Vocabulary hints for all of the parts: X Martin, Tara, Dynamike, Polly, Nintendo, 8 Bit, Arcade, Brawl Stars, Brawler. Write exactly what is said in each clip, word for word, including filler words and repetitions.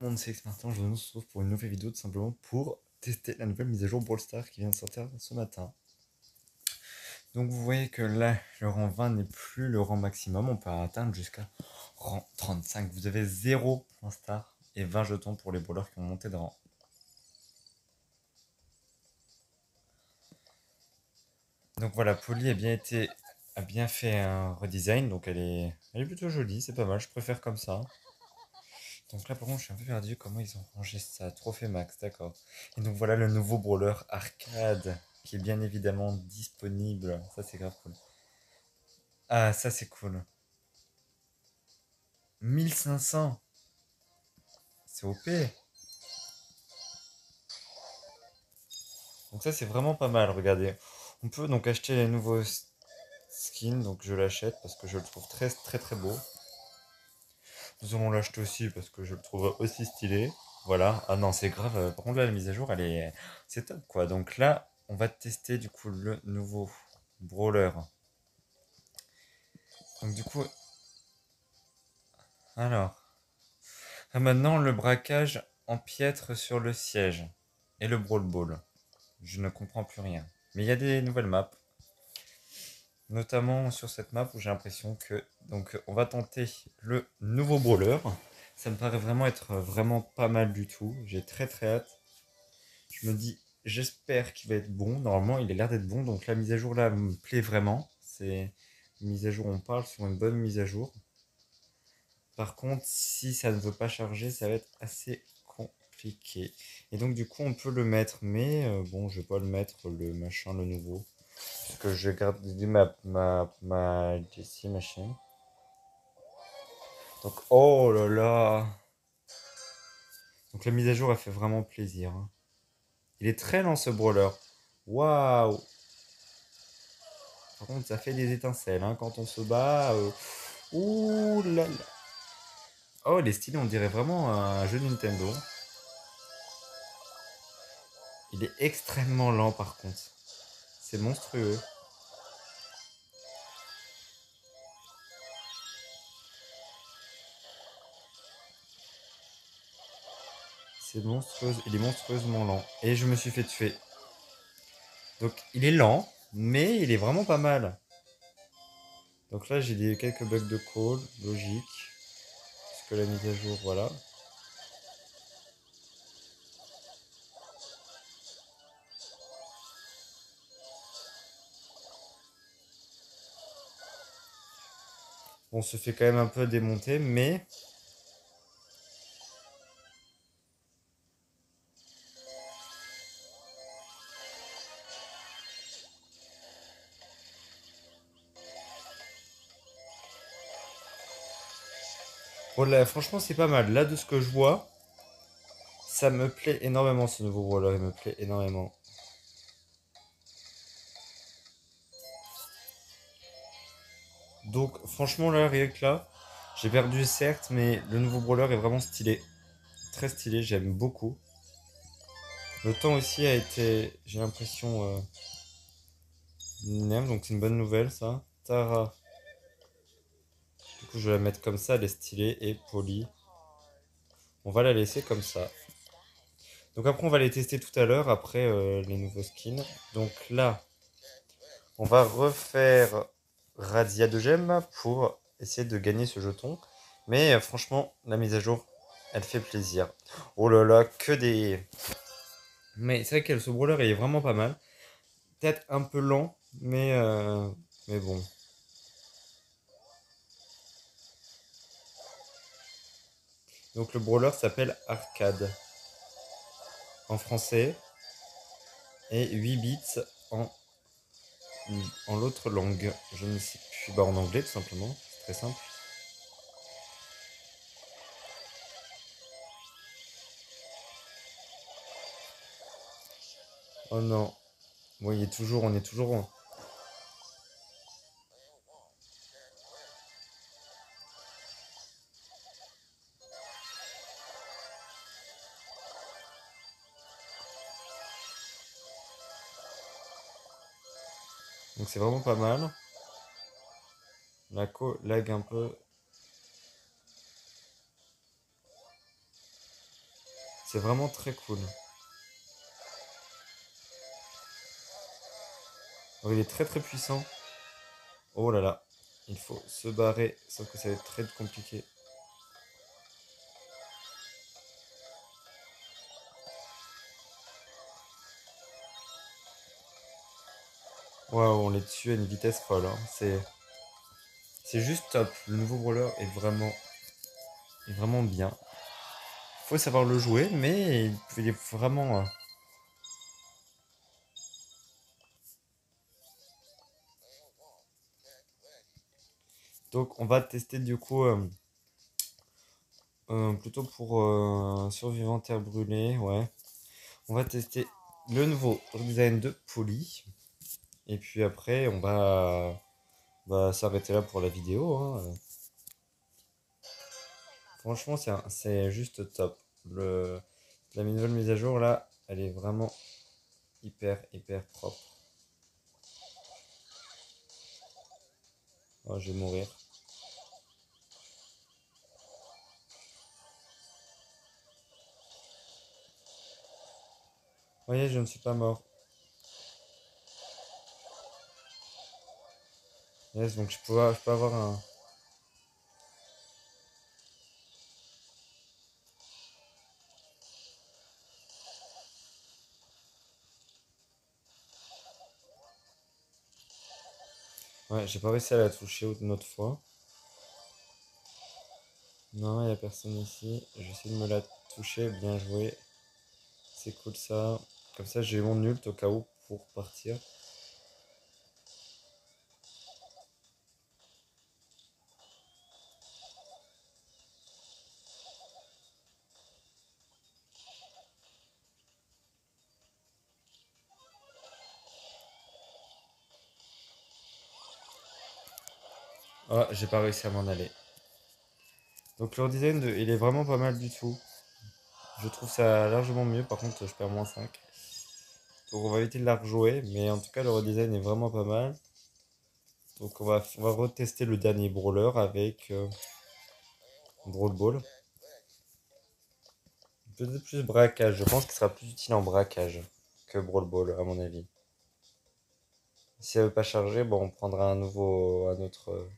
Mon c'est maintenant, je vous retrouve pour une nouvelle vidéo tout simplement pour tester la nouvelle mise à jour Brawl Stars qui vient de sortir ce matin. Donc vous voyez que là, le rang vingt n'est plus le rang maximum, on peut atteindre jusqu'à rang trente-cinq. Vous avez zéro point star et vingt jetons pour les brawlers qui ont monté de rang. Donc voilà, Polly a bien été, a bien fait un redesign, donc elle est, elle est plutôt jolie, c'est pas mal, je préfère comme ça. Donc là par contre je suis un peu perdu, comment ils ont rangé ça, trophée max, d'accord. Et donc voilà le nouveau brawler arcade, qui est bien évidemment disponible, ça c'est grave cool. Ah ça c'est cool. mille cinq cents, c'est O P. Donc ça c'est vraiment pas mal, regardez. On peut donc acheter les nouveaux skins, donc je l'achète parce que je le trouve très très très beau. Nous allons l'acheter aussi parce que je le trouve aussi stylé. Voilà. Ah non, c'est grave. Par contre, là, la mise à jour, elle est... C'est top, quoi. Donc là, on va tester, du coup, le nouveau brawler. Donc, du coup... Alors... Ah, maintenant, le braquage empiètre sur le siège. Et le brawl ball. Je ne comprends plus rien. Mais il y a des nouvelles maps. Notamment sur cette map où j'ai l'impression que... Donc on va tenter le nouveau brawler. Ça me paraît vraiment être vraiment pas mal du tout. J'ai très très hâte. Je me dis, j'espère qu'il va être bon. Normalement il a l'air d'être bon. Donc la mise à jour là me plaît vraiment. C'est une mise à jour, on parle sur une bonne mise à jour. Par contre si ça ne veut pas charger, ça va être assez compliqué. Et donc du coup on peut le mettre. Mais euh, bon je vais pas le mettre le machin, le nouveau. Parce que je garde ma, ma, ma Jessie, ma chaîne. Donc, oh là là. Donc la mise à jour, elle fait vraiment plaisir. Il est très lent ce brawler. Waouh. Par contre, ça fait des étincelles hein, quand on se bat. Euh... Ouh là là. Oh, il est stylé, on dirait vraiment un jeu Nintendo. Il est extrêmement lent par contre. C'est monstrueux. C'est monstrueux. Il est monstrueusement lent. Et je me suis fait tuer. Donc il est lent, mais il est vraiment pas mal. Donc là j'ai quelques bugs de call, logique. Parce que la mise à jour, voilà. On se fait quand même un peu démonter, mais... Voilà, franchement, c'est pas mal. Là, de ce que je vois, ça me plaît énormément, ce nouveau brawler. Il me plaît énormément. Donc franchement là, rien que là, j'ai perdu certes, mais le nouveau brawler est vraiment stylé. Très stylé, j'aime beaucoup. Le temps aussi a été, j'ai l'impression, euh, donc c'est une bonne nouvelle ça. Tara, du coup je vais la mettre comme ça, elle est stylée et polie. On va la laisser comme ça. Donc après on va les tester tout à l'heure, après euh, les nouveaux skins. Donc là, on va refaire... Radia de gemmes pour essayer de gagner ce jeton. Mais euh, franchement, la mise à jour, elle fait plaisir. Oh là là, que des... Mais c'est vrai que ce brawler, il est vraiment pas mal. Peut-être un peu lent, mais, euh... mais bon. Donc le brawler s'appelle Arcade. En français. Et huit bits en... En l'autre langue, je ne sais plus, bah en anglais tout simplement, c'est très simple. Oh non, bon il est toujours, on est toujours en... Donc c'est vraiment pas mal. La co lag un peu. C'est vraiment très cool. Oh, il est très très puissant. Oh là là, il faut se barrer, sauf que ça va être très compliqué. Waouh, on les tue à une vitesse folle, hein. C'est... C'est juste top, le nouveau brawler est vraiment, est vraiment bien. Faut savoir le jouer, mais il est vraiment... Donc on va tester du coup, euh, euh, plutôt pour euh, survivant terre brûlée, ouais. On va tester le nouveau design de Polly. Et puis après on va... Bah, s'arrêter là pour la vidéo. Hein. Franchement, c'est juste top. Le, la nouvelle mise à jour, là, elle est vraiment hyper, hyper propre. Oh, je vais mourir. Vous voyez, je ne suis pas mort. Yes, donc je peux, je peux avoir un... Ouais, j'ai pas réussi à la toucher une autre fois. Non, il y a personne ici. J'essaie de me la toucher, bien joué. C'est cool ça. Comme ça, j'ai mon ult au cas où pour partir. Oh, j'ai pas réussi à m'en aller. Donc leur design, de, il est vraiment pas mal du tout. Je trouve ça largement mieux, par contre je perds moins cinq. Donc on va éviter de la rejouer, mais en tout cas leur design est vraiment pas mal. Donc on va, on va retester le dernier brawler avec euh, Brawl Ball. Peut-être plus braquage, je pense qu'il sera plus utile en braquage que Brawl Ball à mon avis. Si elle veut pas charger, bon on prendra un nouveau, un autre... Euh,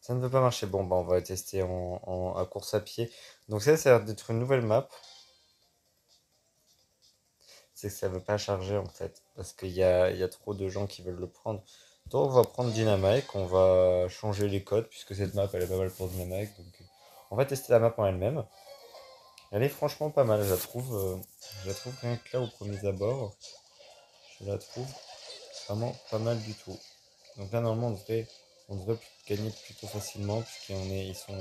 ça ne veut pas marcher. Bon, bah on va tester en, en, à course à pied. Donc ça, ça a l'air d'être une nouvelle map. C'est que ça ne veut pas charger en fait. Parce qu'il y a, y a trop de gens qui veulent le prendre. Donc on va prendre Dynamike. On va changer les codes. Puisque cette map, elle est pas mal pour Dynamike. Donc on va tester la map en elle-même. Elle est franchement pas mal. Je la trouve, euh, je la trouve rien que là, au premier abord. Je la trouve vraiment pas mal du tout. Donc là, normalement, on devrait... On devrait gagner plutôt facilement puisqu'on est, ils sont.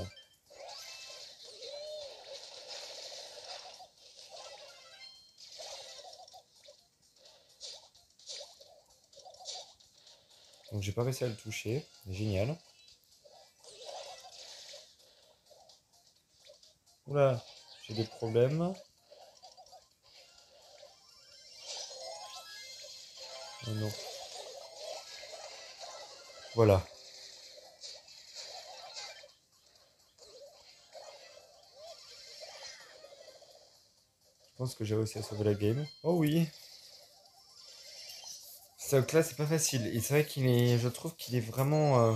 Donc j'ai pas réussi à le toucher, génial. Oula, j'ai des problèmes. Oh non. Voilà. Je pense que j'ai réussi à sauver la game. Oh oui. Donc là c'est pas facile. Et c'est vrai qu'il est. Je trouve qu'il est vraiment euh,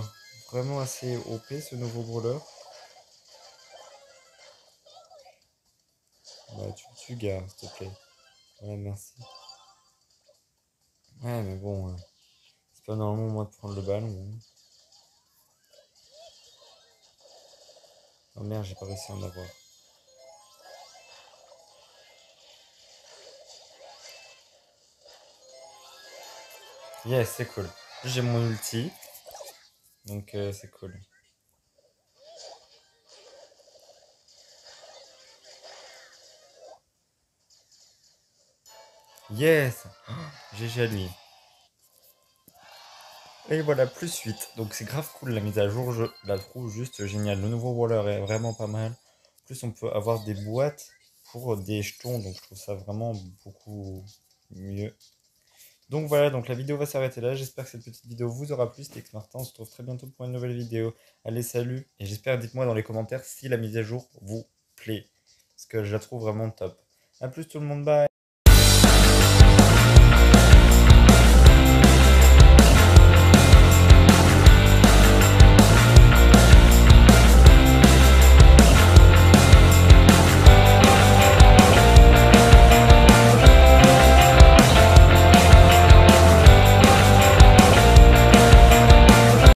vraiment assez O P ce nouveau brawler. Bah tu, tu gardes, s'il te plaît. Ouais merci. Ouais mais bon. Euh, c'est pas normalement moi de prendre le ballon. Oh merde, j'ai pas réussi à en avoir. Yes, c'est cool. J'ai mon ulti. Donc euh, c'est cool. Yes, oh, G G à lui. Et voilà, plus huit. Donc c'est grave cool la mise à jour. Je la trouve juste géniale. Le nouveau brawler est vraiment pas mal. En plus on peut avoir des boîtes pour des jetons. Donc je trouve ça vraiment beaucoup mieux. Donc voilà, donc la vidéo va s'arrêter là. J'espère que cette petite vidéo vous aura plu. C'était Martin, on se retrouve très bientôt pour une nouvelle vidéo. Allez, salut. Et j'espère, dites-moi dans les commentaires si la mise à jour vous plaît. clé, parce que je la trouve vraiment top. A plus tout le monde, bye.